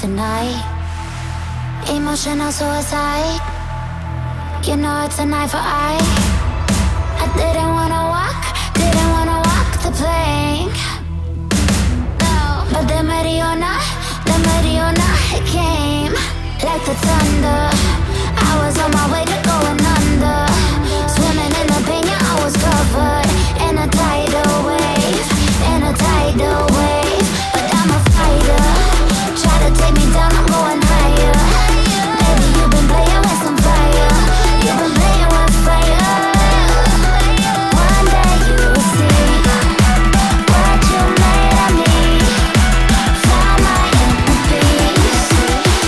Tonight, emotional suicide. You know it's an eye for eye. I didn't wanna walk the plank. No, but the Mariona came like the thunder. I was on my way to going under, swimming in the pina. I was covered in a tidal wave, in a tidal wave. But I'm a fighter. Try to take me down, I'm going higher. Baby, you've been playing with some fire. You've been playing with fire. One day you will see what you made of me. Find my inner peace.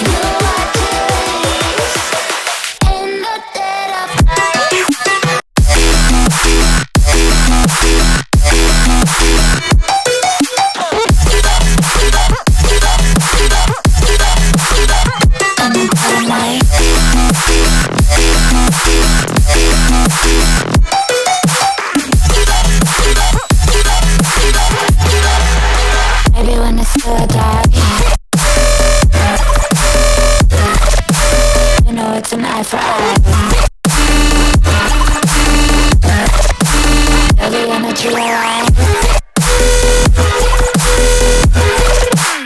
You are to release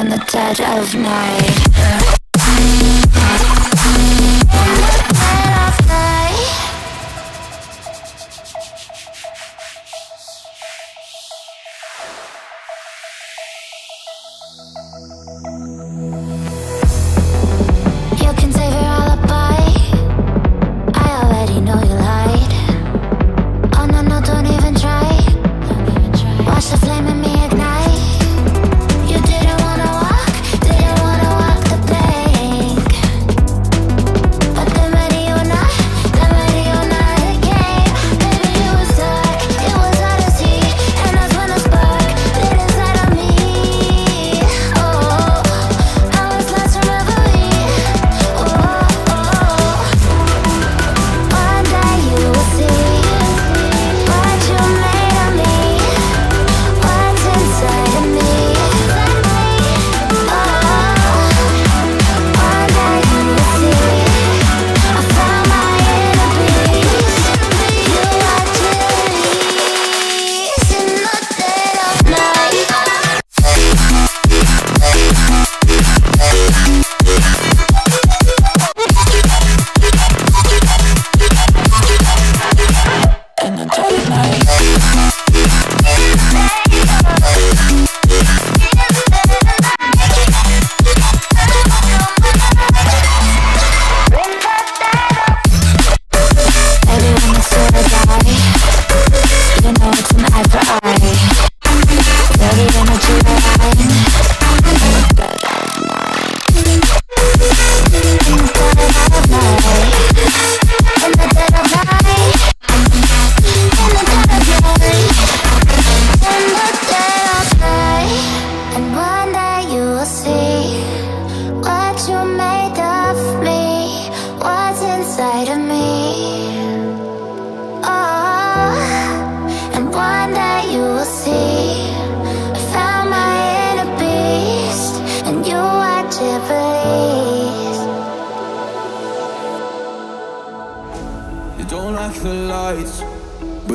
in the dead of night.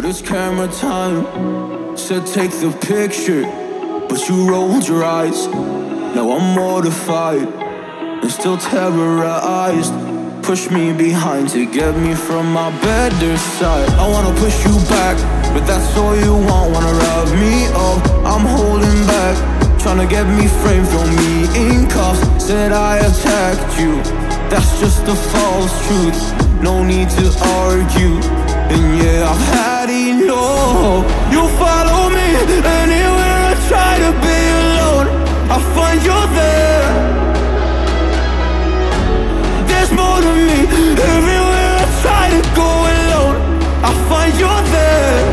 But it's camera time. Said take the picture, but you rolled your eyes. Now I'm mortified and still terrorized. Push me behind to get me from my better side. I wanna push you back, but that's all you want. Wanna rub me up, I'm holding back. Tryna get me framed, throw me in cuffs. Said I attacked you, that's just the false truth. No need to argue, and yeah, I've had enough. You follow me anywhere I try to be alone, I find you're there. More to me, everywhere I try to go alone, I find you're there.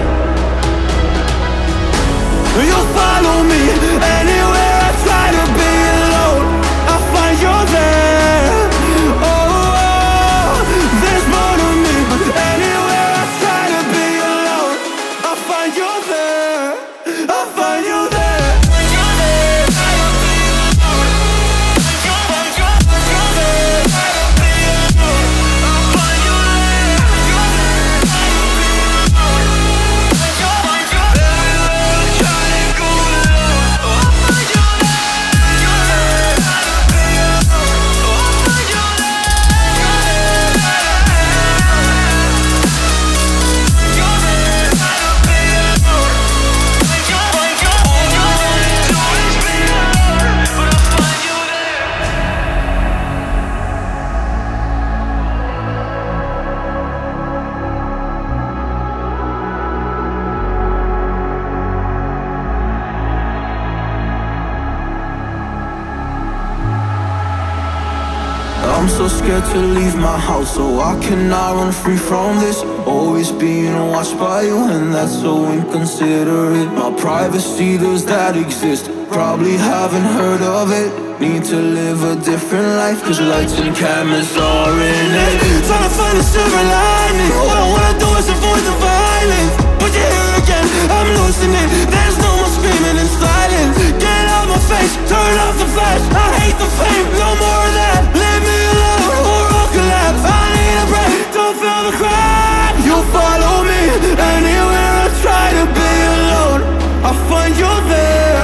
You'll follow me anywhere I try to be alone, I find you're there. Oh, there's more to me, but anywhere I try to be alone, I find you're there. I find you there. I'm so scared to leave my house, so I cannot run free from this. Always being watched by you, and that's so inconsiderate. My privacy, those that exist probably haven't heard of it. Need to live a different life, cause lights and cameras are in it. Trying to find a silver lining. All I wanna do is avoid the violence, but you're here again, I'm losing it. There's no more screaming in silence. Get out my face, turn off the flash. I hate the fame, no more of that. Leave me alone or I'll collapse. I need a break, don't feel the crap. You'll follow me anywhere I try to be alone, I find you there.